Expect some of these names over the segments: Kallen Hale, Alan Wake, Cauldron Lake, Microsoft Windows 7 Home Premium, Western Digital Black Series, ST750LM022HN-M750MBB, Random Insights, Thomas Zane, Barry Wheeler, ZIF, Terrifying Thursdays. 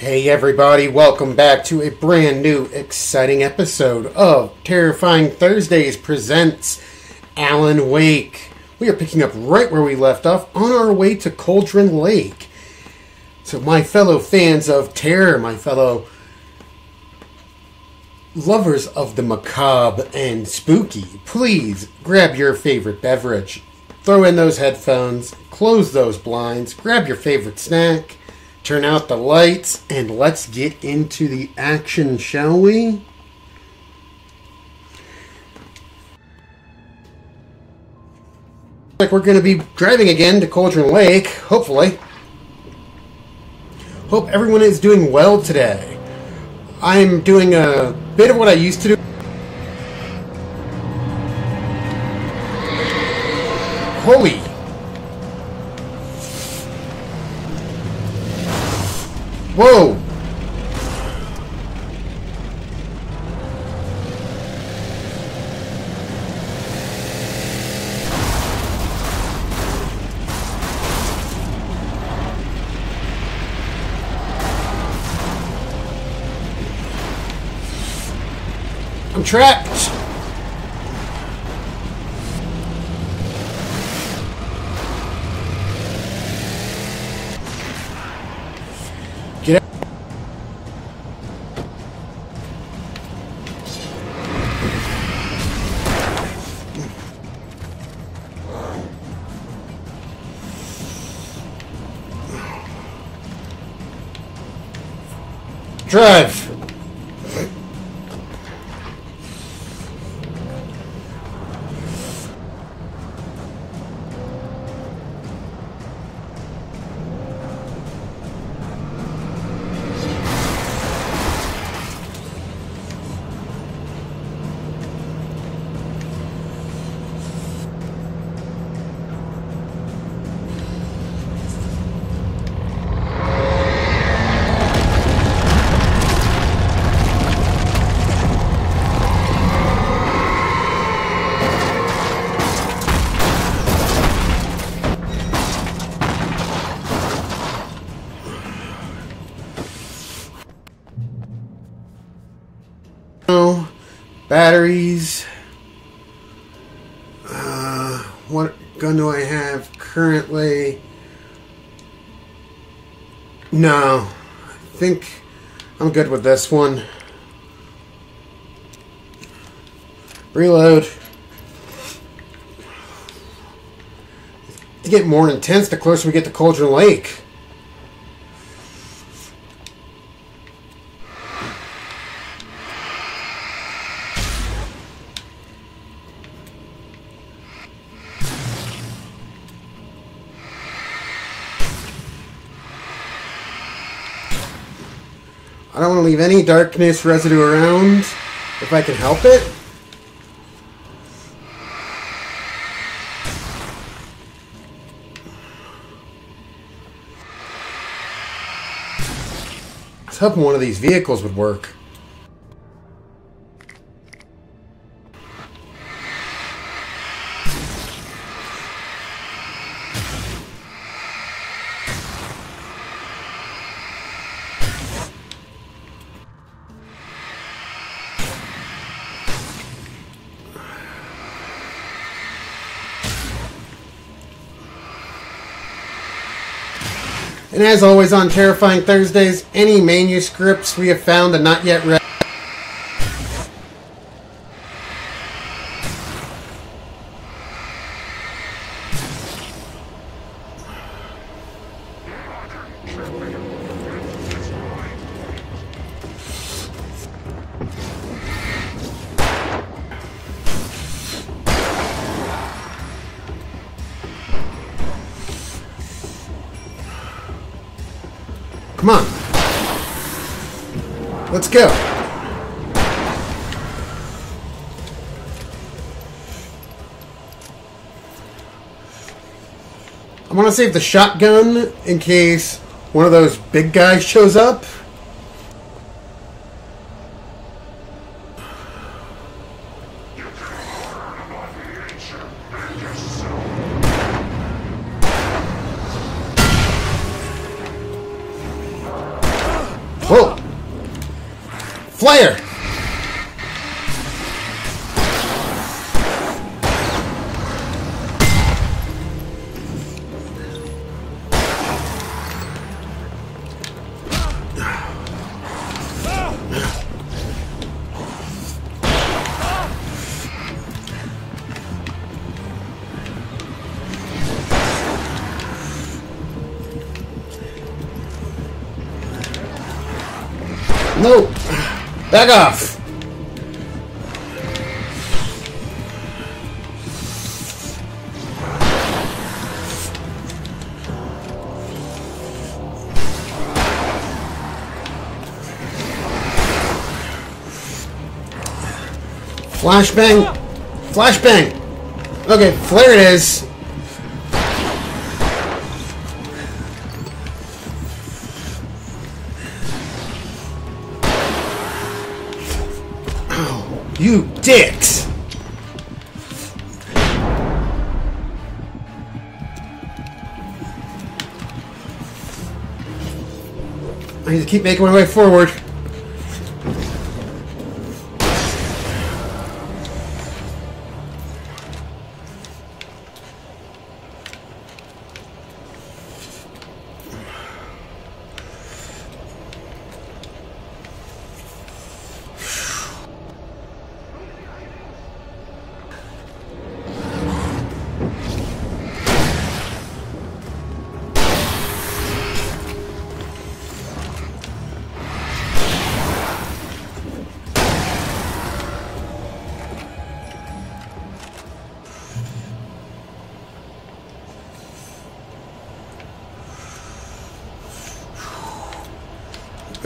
Hey everybody, welcome back to a brand new exciting episode of Terrifying Thursdays presents Alan Wake. We are picking up right where we left off on our way to Cauldron Lake. So my fellow fans of terror, my fellow lovers of the macabre and spooky, please grab your favorite beverage, throw in those headphones, close those blinds, grab your favorite snack, turn out the lights, and let's get into the action, shall we? Like, we're going to be driving again to Cauldron Lake, hopefully. Hope everyone is doing well today. I'm doing a bit of what I used to do. Holy! Whoa! I'm trapped! Get out! Drive! Batteries. What gun do I have currently? No, I think I'm good with this one. Reload. It's getting more intense the closer we get to Cauldron Lake. I don't want to leave any darkness residue around, if I can help it. I was hoping one of these vehicles would work. And as always on Terrifying Thursdays, any manuscripts we have found and not yet read. Come on. Let's go. I'm gonna save the shotgun in case one of those big guys shows up. Flyer! No! Back off! Flashbang! Flashbang! Okay, flare it is! You dicks! I need to keep making my way forward.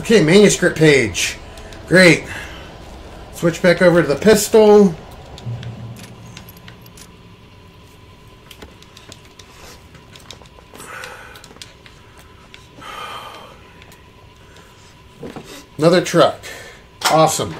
Okay, manuscript page. Great. Switch back over to the pistol. Another truck. Awesome.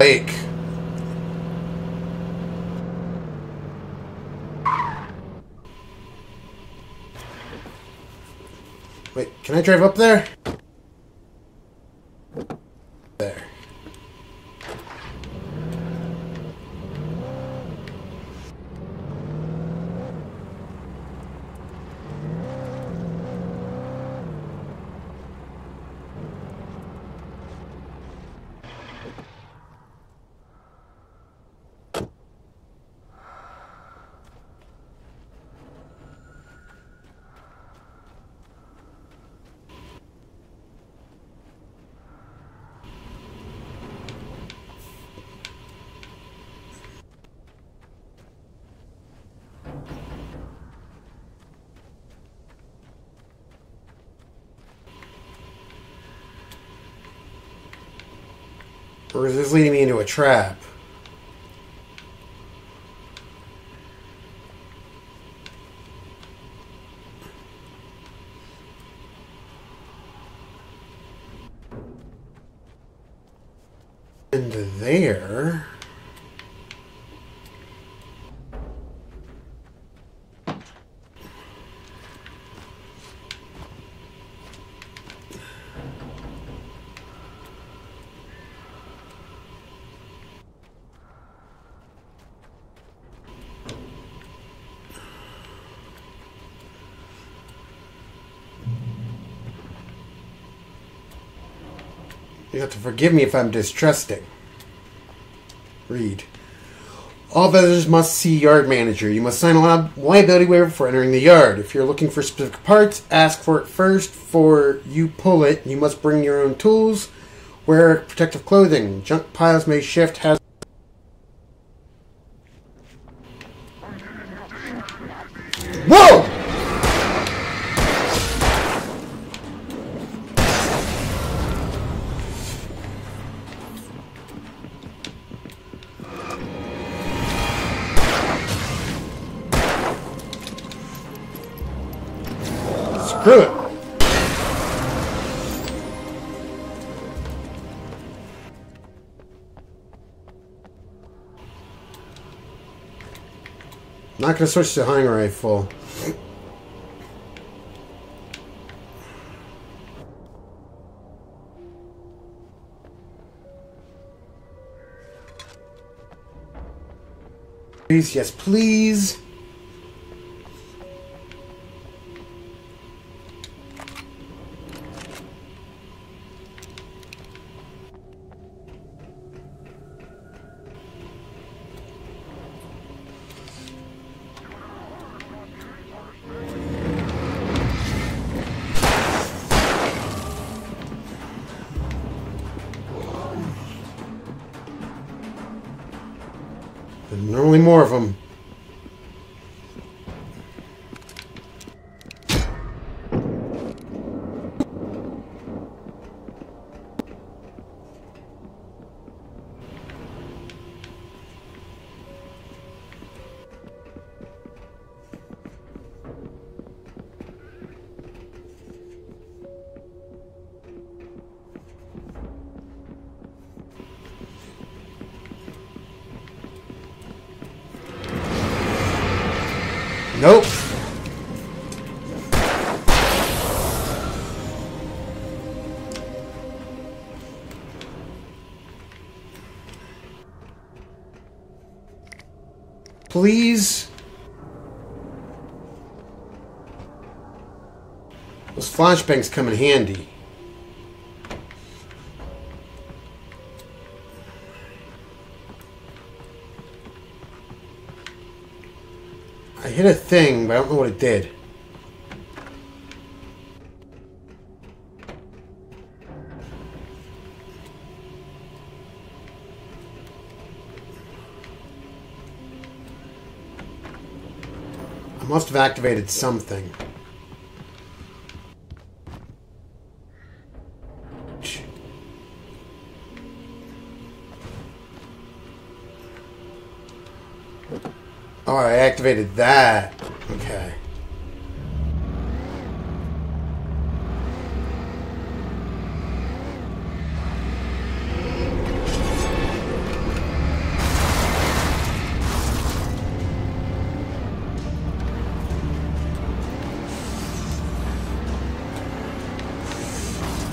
Lake. Wait, can I drive up there? There. Or is this leading me into a trap? Into there. You have to forgive me if I'm distrusting. Read. All visitors must see yard manager. You must sign a liability waiver for entering the yard. If you're looking for specific parts, ask for it first. For you pull it, you must bring your own tools. Wear protective clothing. Junk piles may shift. Has whoa! Screw it. Not gonna switch to hunting rifle. Please, yes, please. Normally more of them. Nope. Please. Those flashbangs come in handy. I hit a thing, but I don't know what it did. I must have activated something. Oh, I activated that. Okay.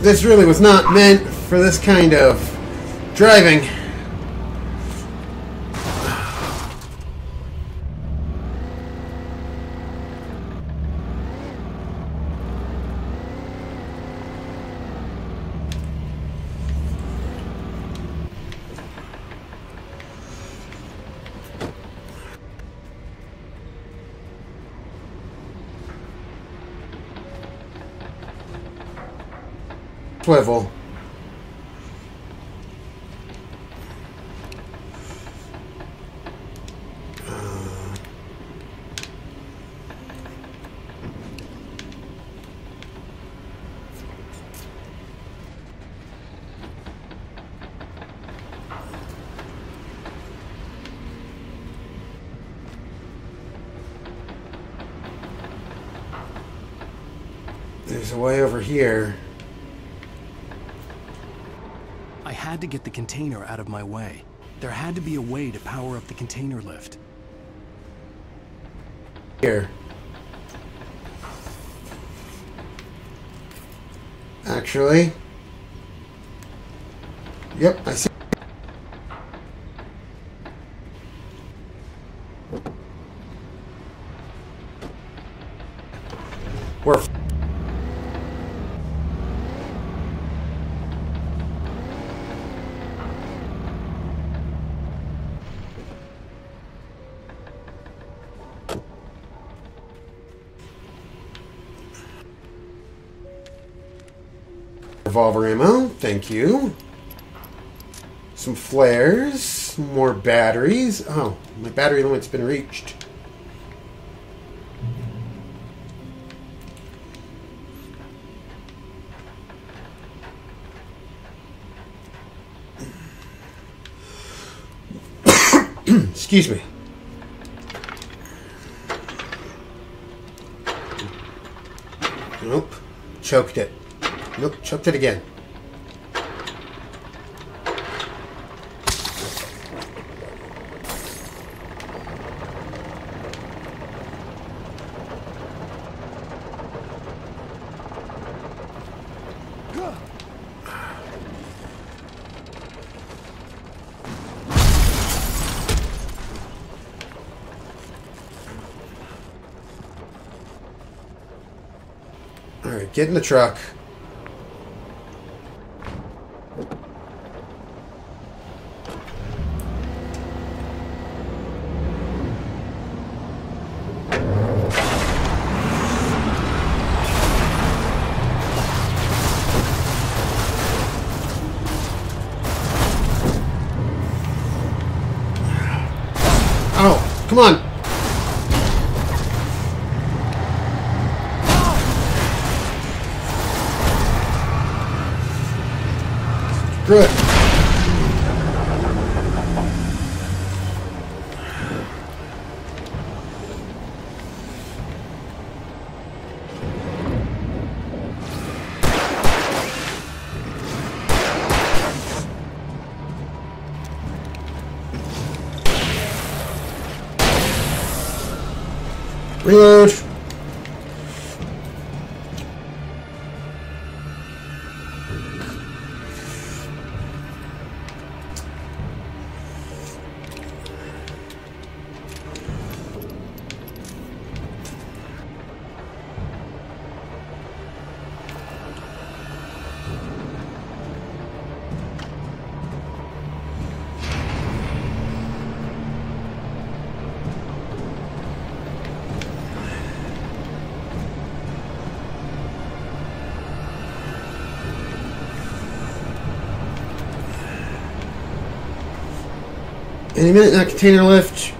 This really was not meant for this kind of driving. Swivel. There's a way over here. I had to get the container out of my way. There had to be a way to power up the container lift. Here. Actually. Yep, I see. We're revolver ammo, thank you. Some flares, more batteries. Oh, my battery limit's been reached. Excuse me. Nope, choked it. Nope, chucked it again. Get in the truck. Come on! Screw it! Reload. Any minute in that container lift.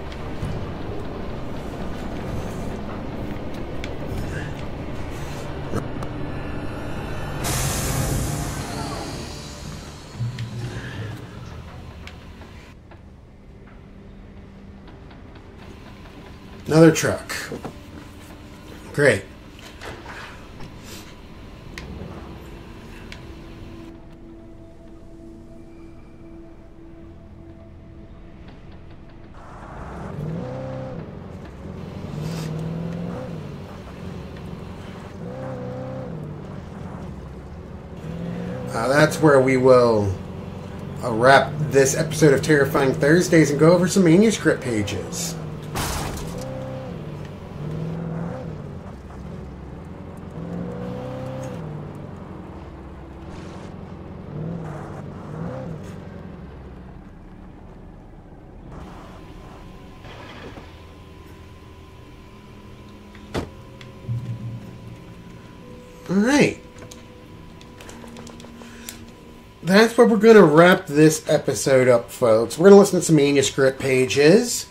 Another truck. Great. That's where we will wrap this episode of Terrifying Thursdays and go over some manuscript pages. All right. That's where we're going to wrap this episode up, folks. We're going to listen to some manuscript pages.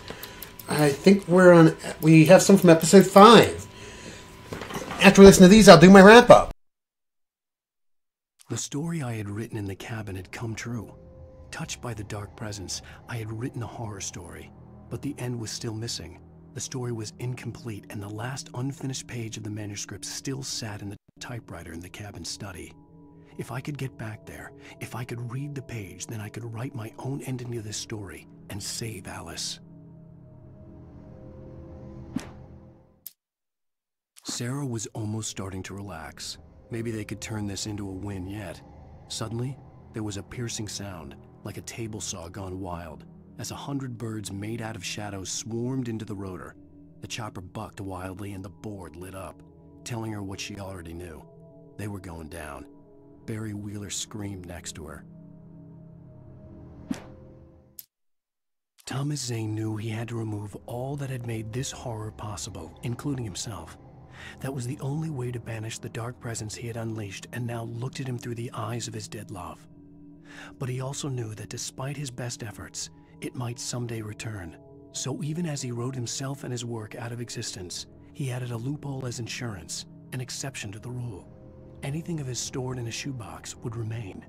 I think we're on... We have some from episode 5. After we listen to these, I'll do my wrap-up. The story I had written in the cabin had come true. Touched by the dark presence, I had written a horror story, but the end was still missing. The story was incomplete, and the last unfinished page of the manuscript still sat in the typewriter in the cabin study. If I could get back there, if I could read the page, then I could write my own ending to this story and save Alice. Sarah was almost starting to relax. Maybe they could turn this into a win yet. Suddenly, there was a piercing sound, like a table saw gone wild, as 100 birds made out of shadows swarmed into the rotor. The chopper bucked wildly and the board lit up, telling her what she already knew. They were going down. Barry Wheeler screamed next to her. Thomas Zane knew he had to remove all that had made this horror possible, including himself. That was the only way to banish the dark presence he had unleashed and now looked at him through the eyes of his dead love. But he also knew that despite his best efforts, it might someday return. So even as he wrote himself and his work out of existence, he added a loophole as insurance, an exception to the rule. Anything of his stored in a shoebox would remain.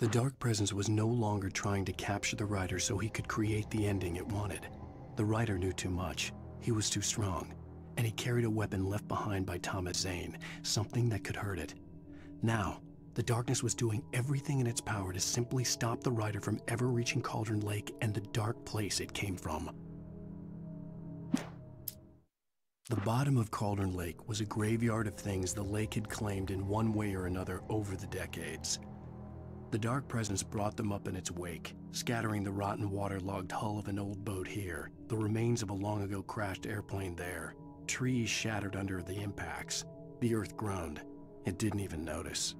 The dark presence was no longer trying to capture the writer so he could create the ending it wanted. The writer knew too much, he was too strong, and he carried a weapon left behind by Thomas Zane, something that could hurt it. Now, the darkness was doing everything in its power to simply stop the writer from ever reaching Cauldron Lake and the dark place it came from. The bottom of Cauldron Lake was a graveyard of things the lake had claimed in one way or another over the decades. The dark presence brought them up in its wake, scattering the rotten waterlogged hull of an old boat here, the remains of a long-ago crashed airplane there. Trees shattered under the impacts. The earth groaned. It didn't even notice.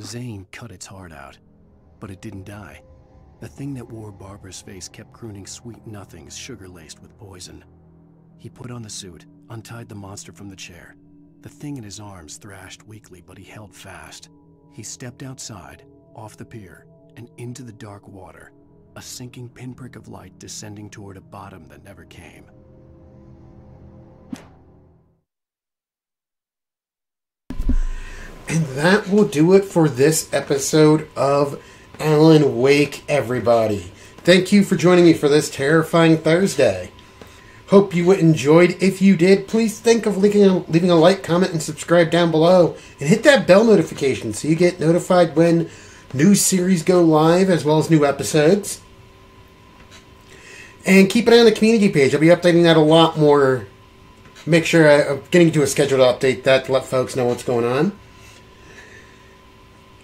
Zane cut its heart out, but it didn't die. The thing that wore Barbara's face kept crooning sweet nothings sugar-laced with poison. He put on the suit, untied the monster from the chair. The thing in his arms thrashed weakly, but he held fast. He stepped outside, off the pier, and into the dark water, a sinking pinprick of light descending toward a bottom that never came. And that will do it for this episode of Alan Wake, everybody. Thank you for joining me for this Terrifying Thursday. Hope you enjoyed. If you did, please think of leaving a like, comment, and subscribe down below. And hit that bell notification so you get notified when new series go live as well as new episodes. And keep an eye on the community page. I'll be updating that a lot more. Make sure I'm getting to a scheduled update that to let folks know what's going on.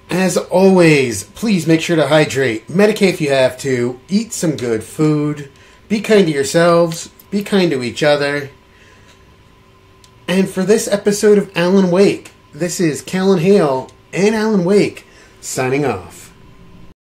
As always, please make sure to hydrate. Medicate if you have to. Eat some good food. Be kind to yourselves. Be kind to each other. And for this episode of Alan Wake, this is Kallen Hale and Alan Wake signing off.